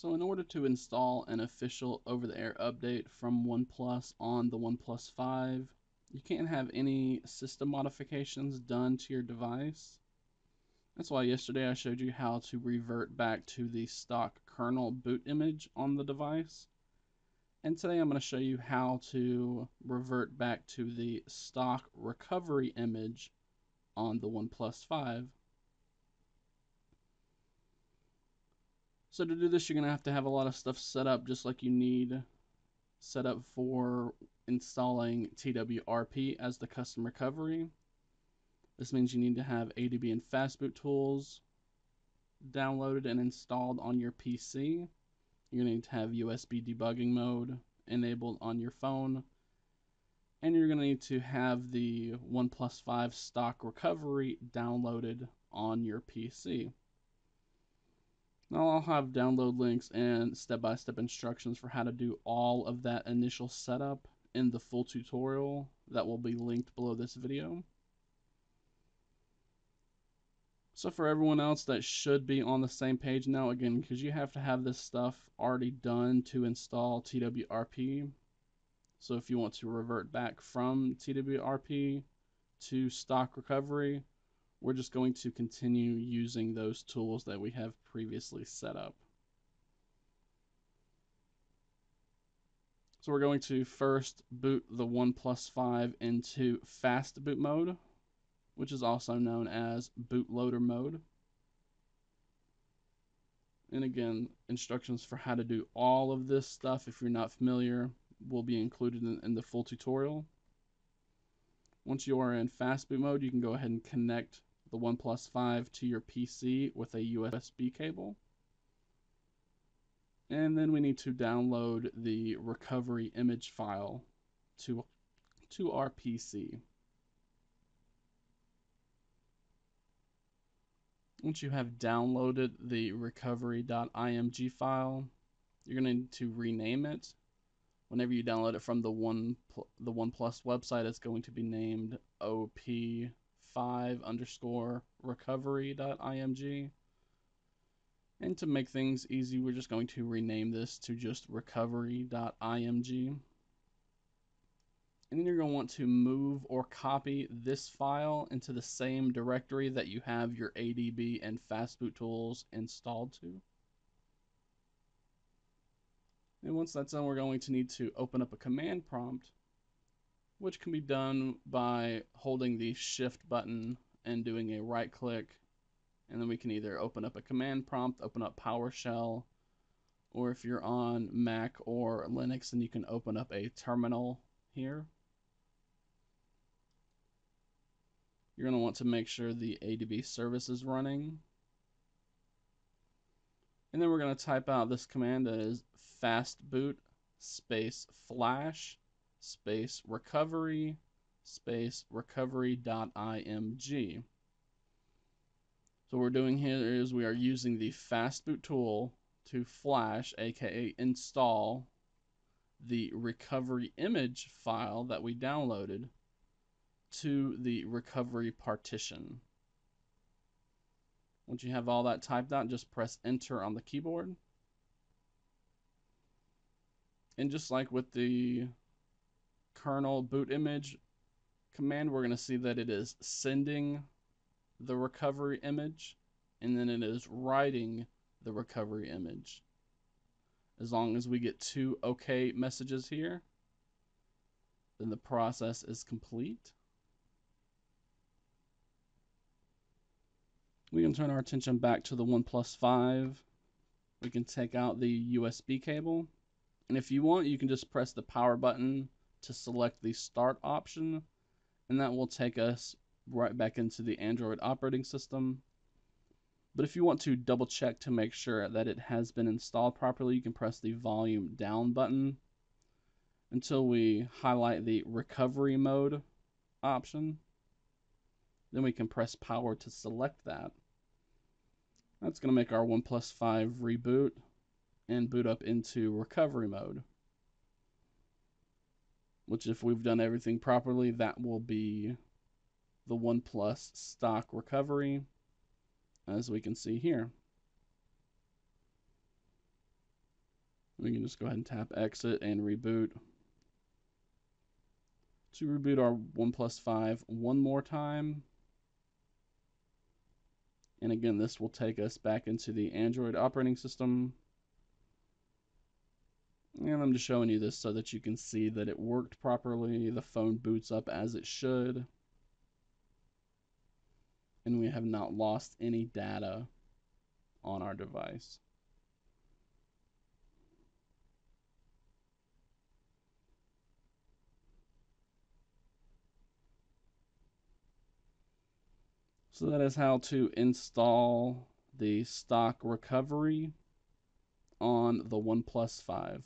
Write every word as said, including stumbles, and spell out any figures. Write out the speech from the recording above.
So in order to install an official over-the-air update from OnePlus on the OnePlus five, you can't have any system modifications done to your device. That's why yesterday I showed you how to revert back to the stock kernel boot image on the device. And today I'm going to show you how to revert back to the stock recovery image on the OnePlus five. So to do this, you're going to have to have a lot of stuff set up, just like you need set up for installing T W R P as the custom recovery. This means you need to have A D B and Fastboot tools downloaded and installed on your P C. You're going to need to have U S B debugging mode enabled on your phone. And you're going to need to have the OnePlus five stock recovery downloaded on your P C. Now I'll have download links and step-by-step instructions for how to do all of that initial setup in the full tutorial that will be linked below this video. So for everyone else that should be on the same page now, again, because you have to have this stuff already done to install T W R P. So if you want to revert back from T W R P to stock recovery, we're just going to continue using those tools that we have previously set up. So we're going to first boot the OnePlus five into fast boot mode, which is also known as bootloader mode. And again, instructions for how to do all of this stuff, if you're not familiar, will be included in, in the full tutorial. Once you are in fast boot mode, you can go ahead and connect the OnePlus five to your P C with a U S B cable. And then we need to download the recovery image file to, to our P C. Once you have downloaded the recovery dot I M G file, you're going to need to rename it. Whenever you download it from the One the OnePlus website, it's going to be named O P five underscore recovery dot I M G. And to make things easy, we're just going to rename this to just recovery dot I M G. And then you're going to want to move or copy this file into the same directory that you have your A D B and Fastboot tools installed to. And once that's done, we're going to need to open up a command prompt, which can be done by holding the shift button and doing a right click. And then we can either open up a command prompt, open up PowerShell, or if you're on Mac or Linux, then you can open up a terminal here. You're going to want to make sure the A D B service is running. And then we're going to type out this command that is fastboot space flash space recovery space recovery dot I M G. So what we're doing here is we are using the fastboot tool to flash, aka install, the recovery image file that we downloaded to the recovery partition. Once you have all that typed out, just press enter on the keyboard. And just like with the kernel boot image command, we're going to see that it is sending the recovery image and then it is writing the recovery image. As long as we get two OK messages here, then the process is complete. We can turn our attention back to the OnePlus five. We can take out the U S B cable. And if you want, you can just press the power button to select the start option. And that will take us right back into the Android operating system. But if you want to double check to make sure that it has been installed properly, you can press the volume down button until we highlight the recovery mode option. Then we can press power to select that. That's going to make our OnePlus five reboot and boot up into recovery mode, which, if we've done everything properly, that will be the OnePlus stock recovery, as we can see here. We can just go ahead and tap exit and reboot to reboot our OnePlus five one more time. And again, this will take us back into the Android operating system. And I'm just showing you this so that you can see that it worked properly. The phone boots up as it should. And we have not lost any data on our device. So that is how to install the stock recovery on the OnePlus five.